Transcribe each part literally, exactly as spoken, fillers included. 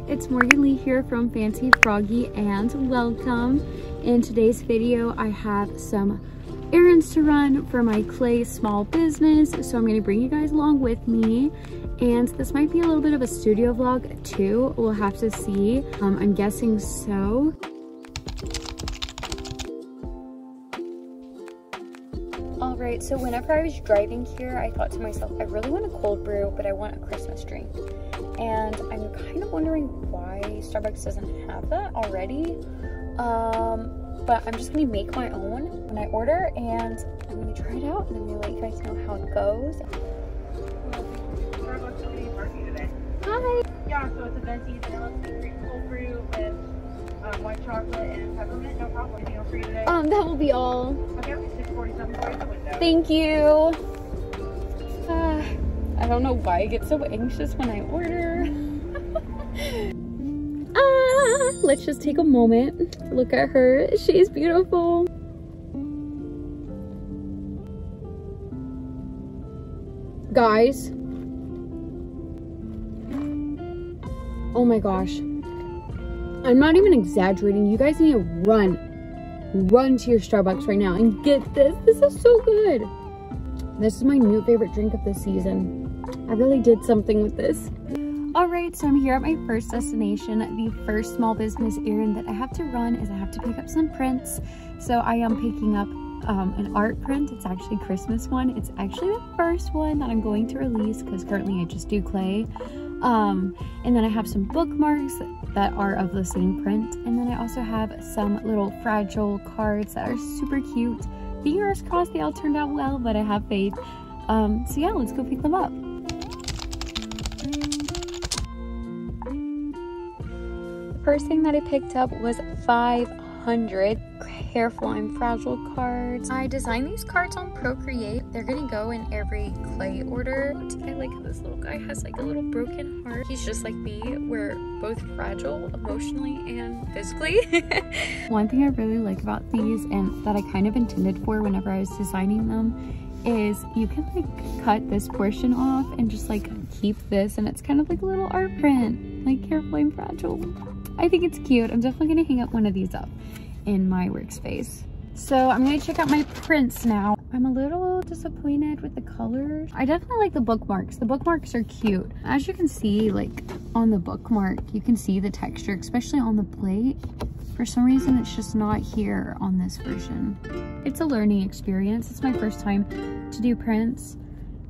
Hi, it's Morgan Lee here from Fancy Froggy and welcome. In today's video, I have some errands to run for my clay small business, so I'm going to bring you guys along with me. And this might be a little bit of a studio vlog too. We'll have to see. Um, I'm guessing so. Alright, so whenever I was driving here, I thought to myself, I really want a cold brew, but I want a Christmas drink. And I'm kind of wondering why Starbucks doesn't have that already. Um, but I'm just going to make my own when I order, and I'm going to try it out, and I'm going to let you guys know how it goes. Starbucks opening party today. Hi! Yeah, so it's a venti vanilla sweet cold brew with um, white chocolate and peppermint. No problem. Anything else for you today? Um, that will be all. Okay, six forty-seven right at the window. Thank you! Uh, I don't know why I get so anxious when I order. ah, let's just take a moment to look at her. She's beautiful. Guys. Oh my gosh. I'm not even exaggerating. You guys need to run. Run to your Starbucks right now and get this. This is so good. This is my new favorite drink of the season. I really did something with this. Alright, so I'm here at my first destination. The first small business errand that I have to run is I have to pick up some prints. So I am picking up um, an art print. It's actually a Christmas one. It's actually the first one that I'm going to release because currently I just do clay. Um, and then I have some bookmarks that are of the same print. And then I also have some little fragile cards that are super cute. Fingers crossed they all turned out well, but I have faith. Um, so yeah, let's go pick them up. First thing that I picked up was five hundred Careful I'm Fragile cards. I designed these cards on Procreate. They're gonna go in every clay order. I like how this little guy has like a little broken heart. He's just like me. We're both fragile emotionally and physically. One thing I really like about these and that I kind of intended for whenever I was designing them is you can like cut this portion off and just like keep this, and it's kind of like a little art print, like Careful I'm Fragile. I think it's cute. I'm definitely gonna hang up one of these up in my workspace. So I'm gonna check out my prints now. I'm a little disappointed with the colors. I definitely like the bookmarks. The bookmarks are cute. As you can see, like on the bookmark, you can see the texture, especially on the plate. For some reason, it's just not here on this version. It's a learning experience. It's my first time to do prints,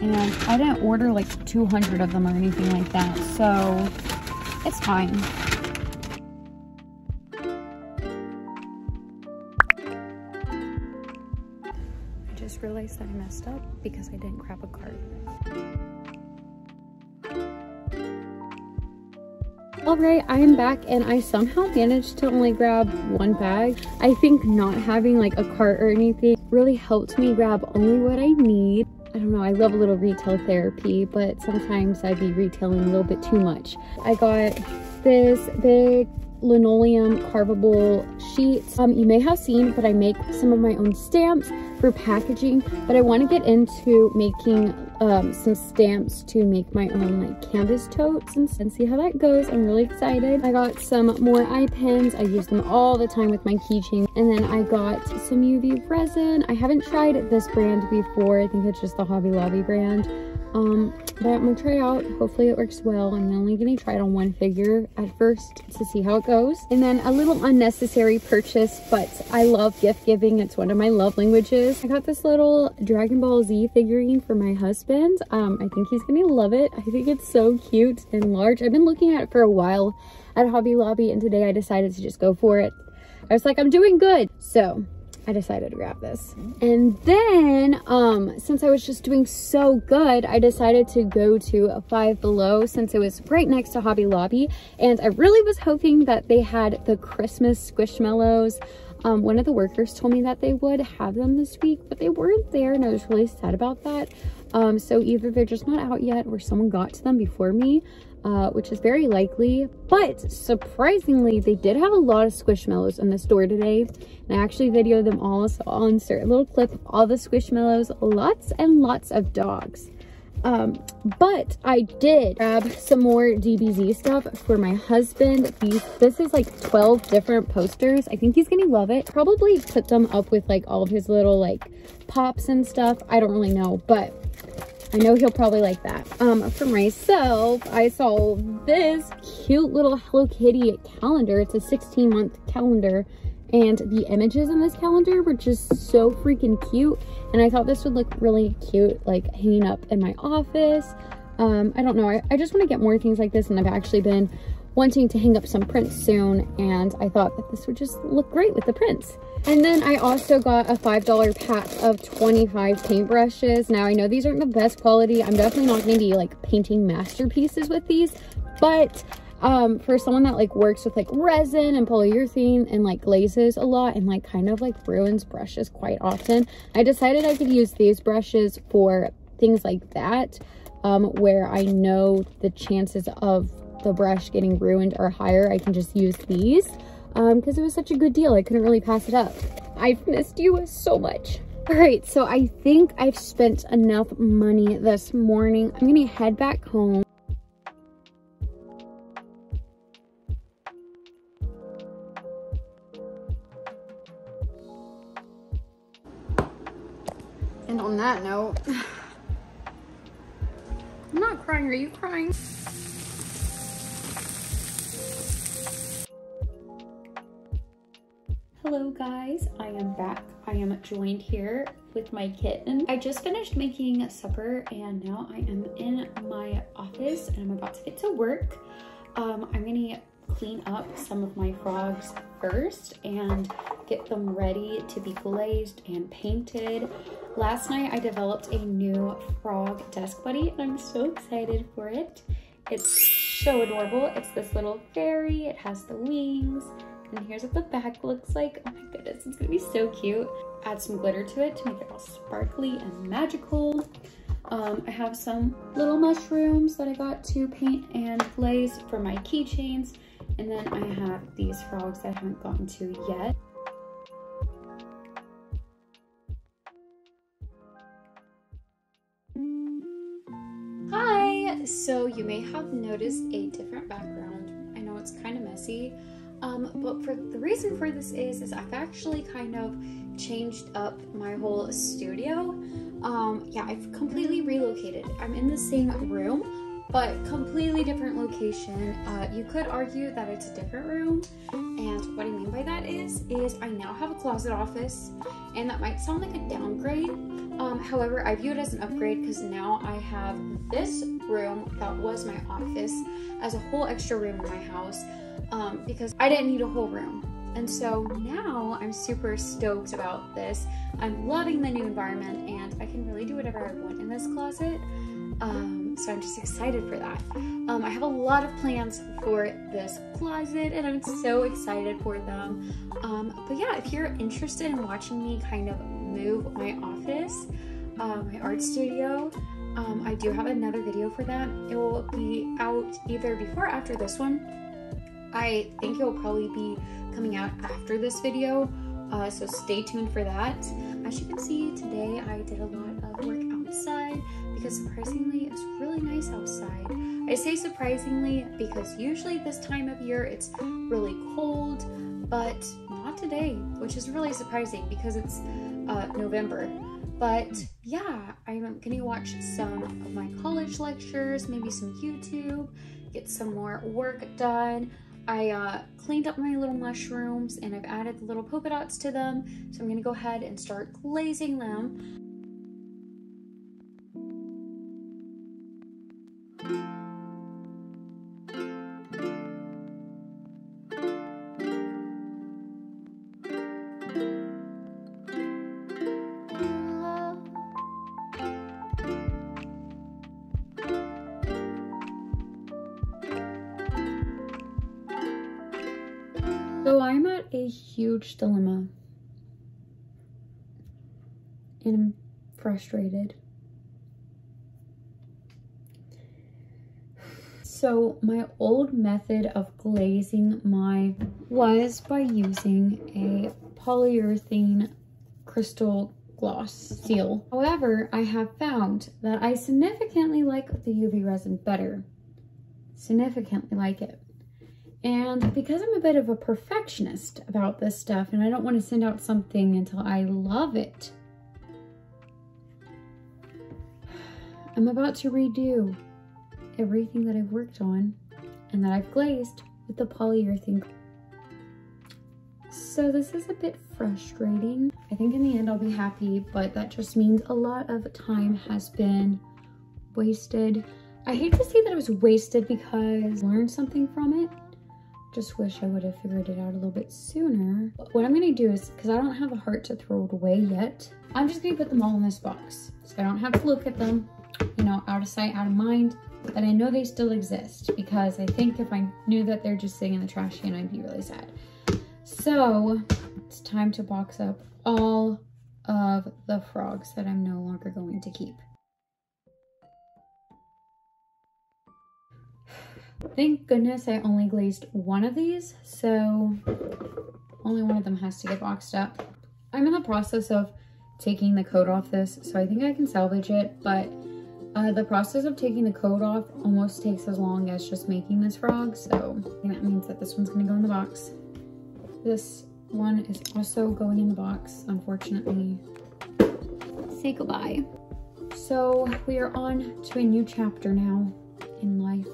and I didn't order like two hundred of them or anything like that, so it's fine. Just realized that I messed up because I didn't grab a card. Alright, I am back and I somehow managed to only grab one bag. I think not having like a cart or anything really helped me grab only what I need. I don't know, I love a little retail therapy, but sometimes I'd be retailing a little bit too much. I got this big linoleum carvable sheets. Um, you may have seen, but I make some of my own stamps for packaging, but I want to get into making um, some stamps to make my own like canvas totes and, and see how that goes. I'm really excited. I got some more eye pens. I use them all the time with my keychain. And then I got some U V resin. I haven't tried this brand before. I think it's just the Hobby Lobby brand. Um, but I'm gonna try it out. Hopefully it works well. I'm only gonna try it on one figure at first to see how it goes. And then a little unnecessary purchase, but I love gift giving. It's one of my love languages. I got this little Dragon Ball Z figurine for my husband. Um, I think he's gonna love it. I think it's so cute and large. I've been looking at it for a while at Hobby Lobby, and today I decided to just go for it. I was like, I'm doing good. So I decided to grab this. And then, um, since I was just doing so good, I decided to go to Five Below since it was right next to Hobby Lobby. And I really was hoping that they had the Christmas squishmallows. Um, one of the workers told me that they would have them this week, but they weren't there, and I was really sad about that. Um, so either they're just not out yet or someone got to them before me, uh, which is very likely. But surprisingly, they did have a lot of squishmallows in the store today, and I actually videoed them all, so I'll insert a little clip of all the squishmallows. Lots and lots of dogs. Um, but I did grab some more D B Z stuff for my husband. These, this is like twelve different posters. I think he's gonna love it. Probably put them up with like all of his little like pops and stuff. I don't really know, but I know he'll probably like that. Um, for myself, I saw this cute little Hello Kitty calendar. It's a sixteen month calendar. And the images in this calendar were just so freaking cute. And I thought this would look really cute, like hanging up in my office. Um, I don't know. I, I just want to get more things like this. And I've actually been wanting to hang up some prints soon. And I thought that this would just look great with the prints. And then I also got a five dollar pack of twenty-five paintbrushes. Now I know these aren't the best quality. I'm definitely not going to be like painting masterpieces with these, but Um, for someone that like works with like resin and polyurethane and like glazes a lot and like kind of like ruins brushes quite often, I decided I could use these brushes for things like that, um, where I know the chances of the brush getting ruined are higher. I can just use these um, because it was such a good deal. I couldn't really pass it up. I've missed you so much. All right, so I think I've spent enough money this morning. I'm gonna head back home. And on that note, I'm not crying. Are you crying? Hello guys, I am back. I am joined here with my kitten. I just finished making supper and now I am in my office and I'm about to get to work. Um, I'm gonna clean up some of my frogs first and get them ready to be glazed and painted. Last night I developed a new frog desk buddy and I'm so excited for it. It's so adorable. It's this little fairy, it has the wings, and here's what the back looks like. Oh my goodness, it's gonna be so cute. Add some glitter to it to make it all sparkly and magical. Um, I have some little mushrooms that I got to paint and glaze for my keychains. And then I have these frogs that I haven't gotten to yet. Hi! So you may have noticed a different background. I know it's kind of messy, um, but for the reason for this is, is I've actually kind of changed up my whole studio. Um, yeah, I've completely relocated. I'm in the same room, but completely different location. Uh, you could argue that it's a different room, and what I mean by that is, is I now have a closet office, and that might sound like a downgrade. Um, however, I view it as an upgrade because now I have this room that was my office as a whole extra room in my house, um, because I didn't need a whole room. And so now I'm super stoked about this. I'm loving the new environment, and I can really do whatever I want in this closet. Um, so I'm just excited for that. Um, I have a lot of plans for this closet and I'm so excited for them. Um, but yeah, if you're interested in watching me kind of move my office, uh, my art studio, um, I do have another video for that. It will be out either before or after this one. I think it will probably be coming out after this video. Uh, so stay tuned for that. As you can see, today I did a lot of work outside because surprisingly, it was really nice outside. I say surprisingly because usually this time of year it's really cold, but not today, which is really surprising because it's uh, November. But yeah, I'm gonna watch some of my college lectures, maybe some YouTube, get some more work done. I uh, cleaned up my little mushrooms and I've added little polka dots to them. So I'm gonna go ahead and start glazing them. So I'm at a huge dilemma and I'm frustrated. So my old method of glazing my was by using a polyurethane crystal gloss seal. However, I have found that I significantly like the U V resin better. Significantly like it. And because I'm a bit of a perfectionist about this stuff and I don't want to send out something until I love it, I'm about to redo everything that I've worked on and that I've glazed with the polyurethane. So this is a bit frustrating. I think in the end I'll be happy, but that just means a lot of time has been wasted. I hate to say that it was wasted because I learned something from it. Just wish I would have figured it out a little bit sooner. But what I'm gonna do is, because I don't have a heart to throw it away yet, I'm just gonna put them all in this box so I don't have to look at them, you know, out of sight, out of mind. But I know they still exist because I think if I knew that they're just sitting in the trash can, I'd be really sad. So it's time to box up all of the frogs that I'm no longer going to keep. Thank goodness I only glazed one of these, so only one of them has to get boxed up. I'm in the process of taking the coat off this, so I think I can salvage it, but uh, the process of taking the coat off almost takes as long as just making this frog, so I think that means that this one's gonna go in the box. This one is also going in the box, unfortunately. Say goodbye. So we are on to a new chapter now in life.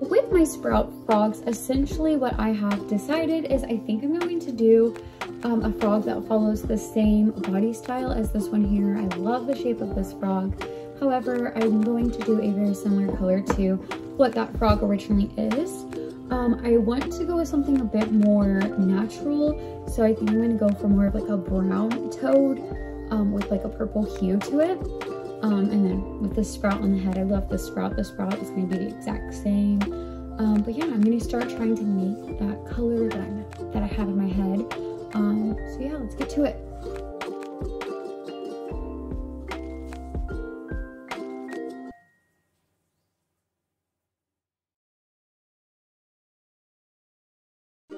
With my sprout frogs, essentially what I have decided is I think I'm going to do um, a frog that follows the same body style as this one here. I love the shape of this frog. However, I'm going to do a very similar color to what that frog originally is. Um, I want to go with something a bit more natural, so I think I'm going to go for more of like a brown toad um, with like a purple hue to it. Um, and then with the sprout on the head, I love the sprout. The sprout is going to be the exact same. Um, but yeah, I'm going to start trying to make that color that, I'm, that I have in my head. Um, so yeah, let's get to it.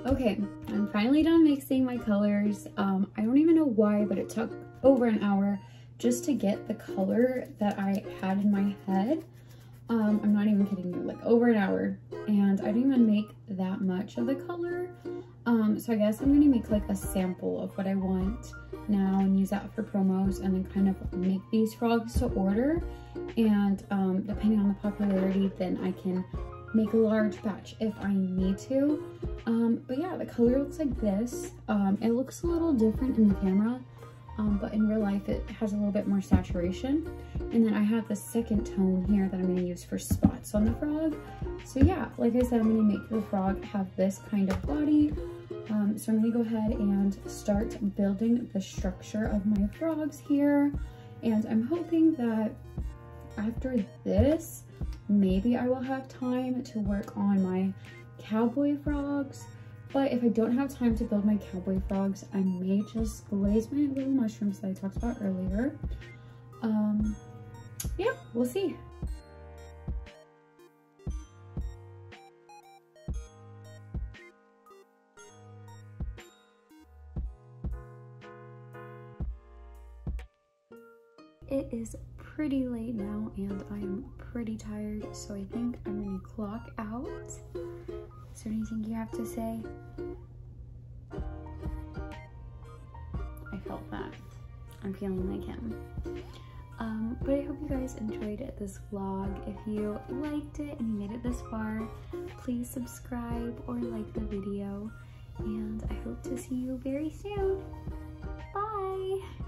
Okay, I'm finally done mixing my colors. Um, I don't even know why, but it took over an hour just to get the color that I had in my head. Um, I'm not even kidding you, like over an hour. And I didn't even make that much of the color. Um, so I guess I'm gonna make like a sample of what I want now and use that for promos and then kind of make these frogs to order. And um, depending on the popularity, then I can make a large batch if I need to. Um, but yeah, the color looks like this. Um, it looks a little different in the camera. Um, but in real life it has a little bit more saturation. And then I have the second tone here that I'm going to use for spots on the frog. So yeah, like I said, I'm going to make the frog have this kind of body. Um, so I'm going to go ahead and start building the structure of my frogs here. And I'm hoping that after this, maybe I will have time to work on my cowboy frogs. But if I don't have time to build my cowboy frogs, I may just glaze my little mushrooms that I talked about earlier. Um, yeah, we'll see. It is pretty late now and I am pretty tired, so I think I'm gonna clock out. Is there anything you have to say? I felt that. I'm feeling like him. Um, but I hope you guys enjoyed this vlog. If you liked it and you made it this far, please subscribe or like the video. And I hope to see you very soon. Bye!